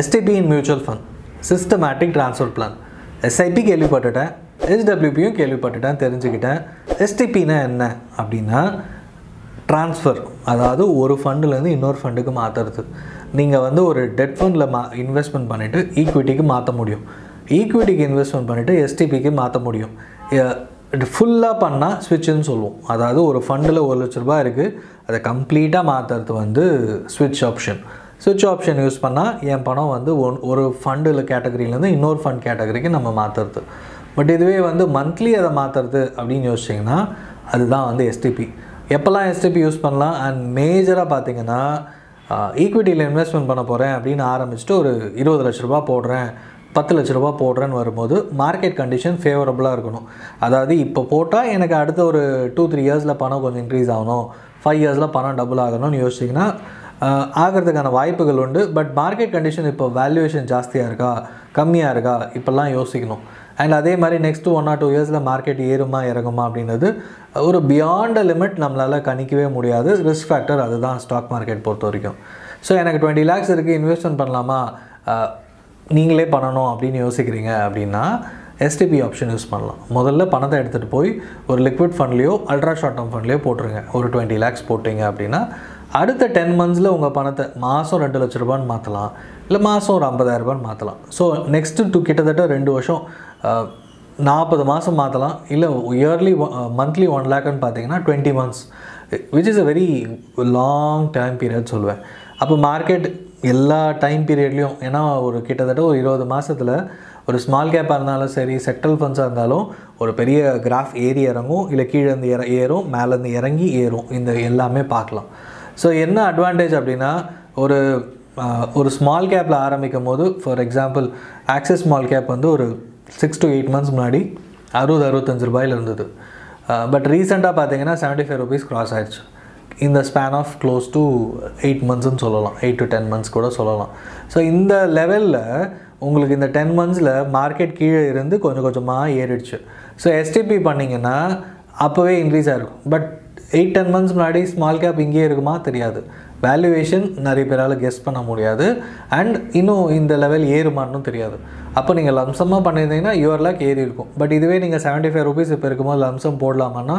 STP in mutual fund, systematic transfer plan. SIP கேள்வி பட்டுட்டேன், SWP கேள்வி பட்டுட்டேன், தெரிஞ்சுக்கிட்டேன். STP னா என்ன அப்படின்னா transfer, அதாவது ஒரு ஃபண்ட்ல இருந்து இன்னொரு ஃபண்டுக்கு மாத்துறது. நீங்க வந்து ஒரு debt fundல investment பண்ணிட்டு equityக்கு மாத்த முடியும். Equityக்கு investment பண்ணிட்டு STPக்கு மாத்த முடியும். ஃபுல்லா பண்ணா switch னு சொல்லுவோம். அதாவது ஒரு ஃபண்ட்ல 1,00,000 ரூபாய் இருக்கு, அதை கம்ப்ளீட்டா மாத்துறது வந்து switch option. Switch option use பண்ணா ஏன் பணம் வந்து ஒரு ஃபண்ட்ல கேட்டகரியில இருந்து இன்னொரு ஃபண்ட் கேட்டகரிக்கு நம்ம மாத்துறது. பட் இதுவே வந்து मंथலி அத மாத்துறது அப்படினு யோசிச்சீங்கனா அதுதான் வந்து STP. எப்பலாம் STP யூஸ் பண்ணலாம் and மேஜரா பாத்தீங்கன்னா ஈக்விட்டில இன்வெஸ்ட்மென்ட் பண்ண போறேன் அப்படினு ஆரம்பிச்சிட்டு ஒரு 20,00,000 ரூபாய் போடுறேன், 10,00,000 ரூபாய் போடுறேன்னு வரும்போது மார்க்கெட் கண்டிஷன் ஃபேவரபிளா இருக்கணும். அதாவது இப்போ போட்டா எனக்கு அடுத்த ஒரு 2-3 இயர்ஸ்ல பணம் கொஞ்சம் இன்கிரீஸ் ஆகணும், 5 இயர்ஸ்ல பணம் டபுள் ஆகணும்னு யோசிச்சீங்கனா ஆகிறதுக்கான வாய்ப்புகள் உண்டு. பட் மார்க்கெட் கண்டிஷன் இப்போ வேல்யூவேஷன் ஜாஸ்தியாக இருக்கா கம்மியாக இருக்கா இப்பெல்லாம் யோசிக்கணும். அண்ட் அதே மாதிரி நெக்ஸ்ட் 1 or 2 இயர்ஸில் மார்க்கெட் ஏறுமா இறங்குமா அப்படின்றது ஒரு பியாண்ட் லிமிட் நம்மளால் கணிக்கவே முடியாது. ரிஸ்க் ஃபேக்டர் அதுதான் ஸ்டாக் மார்க்கெட் பொறுத்த வரைக்கும். ஸோ எனக்கு 20 lakhs இருக்குது, இன்வெஸ்ட்மெண்ட் பண்ணலாமா, நீங்களே பண்ணணும் அப்படின்னு யோசிக்கிறீங்க அப்படின்னா STP ஆப்ஷன் யூஸ் பண்ணலாம். முதல்ல பணத்தை எடுத்துகிட்டு போய் ஒரு லிக்விட் ஃபண்ட்லேயோ அல்ட்ரா ஷார்ட் டேர்ம் ஃபண்ட்லேயோ போட்டுருங்க. ஒரு 20 lakhs போட்டிங்க அப்படின்னா அடுத்த 10 monthsல உங்கள் பணத்தை மாதம் 2,00,000 ரூபான்னு மாற்றலாம், இல்லை மாதம் ஒரு 50,000 ரூபான்னு மாற்றலாம். ஸோ நெக்ஸ்ட்டு கிட்டத்தட்ட 2 வருஷம் 40 மாதம் மாற்றலாம், இல்லை இயர்லி மந்த்லி 1 lakhன்னு பார்த்தீங்கன்னா 20 months which is a very long time period சொல்லுவேன். அப்போ மார்க்கெட் எல்லா டைம் பீரியட்லேயும் ஏன்னா ஒரு கிட்டத்தட்ட ஒரு 20 மாதத்தில் ஒரு ஸ்மால் கேப்பாக இருந்தாலும் சரி செக்டரல் ஃபண்ட்ஸாக இருந்தாலும் ஒரு பெரிய கிராஃப் ஏறி இறங்கும், இல்லை கீழேருந்து ஏறும், மேலேருந்து இறங்கி ஏறும், இந்த எல்லாமே பார்க்கலாம். ஸோ என்ன அட்வான்டேஜ் அப்படின்னா ஒரு ஸ்மால் கேப்பில் ஆரம்பிக்கும் போது for example Axis small cap வந்து ஒரு 6 to 8 months முன்னாடி 60-65 ரூபாயில் இருந்தது. பட் ரீசெண்டாக பார்த்தீங்கன்னா 75 rupees க்ராஸ் ஆயிடுச்சு. இந்த ஸ்பேன் ஆஃப் க்ளோஸ் டு 8 மந்த்ஸ்ன்னு சொல்லலாம், 8 to 10 மந்த்ஸ் கூட சொல்லலாம். ஸோ இந்த லெவலில் உங்களுக்கு இந்த 10 மந்த்ஸில் மார்க்கெட் கீழே இருந்து கொஞ்சம் கொஞ்சமாக ஏறிடுச்சு. ஸோ STP பண்ணிங்கன்னா அப்போவே இன்க்ரீஸ் ஆகிருக்கும். பட் 8-10 months முன்னாடி ஸ்மால் கேப் இங்கேயே இருக்குமா தெரியாது, வேல்யூவேஷன் நிறைய பேரால் கெஸ் பண்ண முடியாது, அண்ட் இன்னும் இந்த லெவல் ஏறுமான்னு தெரியாது. அப்போ நீங்கள் லம்சமாக பண்ணியிருந்தீங்கன்னா யுவர் லேக் ஏறி இருக்கும். பட் இதுவே நீங்கள் 75 rupees இப்போ இருக்கும்போது லம்சம் போடலாமான்னா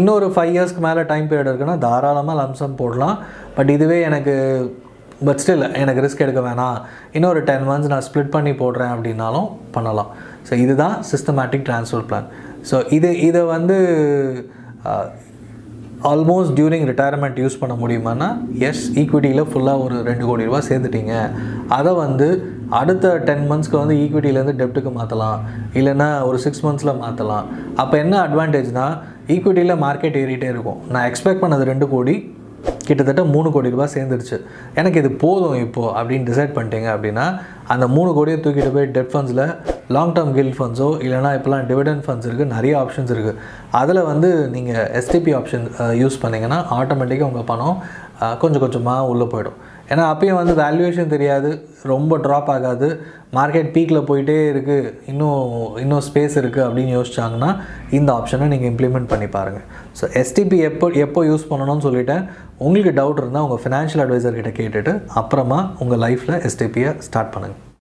இன்னொரு 5 இயர்ஸ்க்கு மேலே டைம் பீரியட் இருக்குன்னா தாராளமாக லம்சம் போடலாம். பட் இதுவே பட் ஸ்டில் எனக்கு ரிஸ்க் எடுக்க வேணாம், இன்னொரு 10 மந்த்ஸ் நான் ஸ்ப்ளிட் பண்ணி போடுறேன் அப்படின்னாலும் பண்ணலாம். ஸோ இதுதான் சிஸ்டமேட்டிக் ட்ரான்ஸ்ஃபர் பிளான். ஸோ இதை வந்து ஆல்மோஸ்ட் டியூரிங் ரிட்டையர்மெண்ட் யூஸ் பண்ண முடியுமானா எஸ், ஈக்விட்டியில் ஃபுல்லாக ஒரு 2 கோடி ரூபா சேர்த்துட்டிங்க, அதை வந்து அடுத்த 10 மந்த்ஸ்க்கு வந்து ஈக்விட்டியிலேருந்து டெப்ட்டுக்கு மாற்றலாம், இல்லைனா ஒரு 6 மந்த்ஸில் மாற்றலாம். அப்போ என்ன அட்வான்டேஜ்னால் ஈக்விட்டியில் மார்க்கெட் ஏறிட்டே இருக்கும், நான் எக்ஸ்பெக்ட் பண்ணது 2 கோடி கிட்டத்தட்ட 3 கோடி ரூபாய் சேர்ந்துருச்சு, எனக்கு இது போதும் இப்போது அப்படின்னு டிசைட் பண்ணிட்டீங்க அப்படின்னா அந்த 3 கோடியை தூக்கிட்டு போய் டெட் ஃபண்ட்ஸில் லாங் டேர்ம் கில்ட் ஃபண்ட்ஸோ இல்லைனா இப்போலாம் டிவிடெண்ட் ஃபண்ட்ஸ் இருக்குது, நிறைய ஆப்ஷன்ஸ் இருக்குது. அதில் வந்து நீங்கள் STP ஆப்ஷன் யூஸ் பண்ணிங்கன்னா ஆட்டோமேட்டிக்காக உங்கள் பணம் கொஞ்சம் கொஞ்சமாக உள்ளே போயிடும். ஏன்னா அப்பயும் வந்து வேல்யூவேஷன் தெரியாது, ரொம்ப ட்ராப் ஆகாது, மார்க்கெட் பீக்கில் போயிட்டே இருக்குது, இன்னும் ஸ்பேஸ் இருக்குது அப்படின்னு யோசிச்சாங்கன்னா இந்த ஆப்ஷனை நீங்கள் இம்ப்ளிமெண்ட் பண்ணி பாருங்கள். ஸோ STP எப்போ யூஸ் பண்ணணும்னு சொல்லிவிட்டேன். உங்களுக்கு டவுட் இருந்தால் உங்கள் ஃபினான்ஷியல் அட்வைசர்கிட்ட கேட்டுட்டு அப்புறமா உங்கள் லைஃப்பில் STPயை ஸ்டார்ட் பண்ணுங்கள்.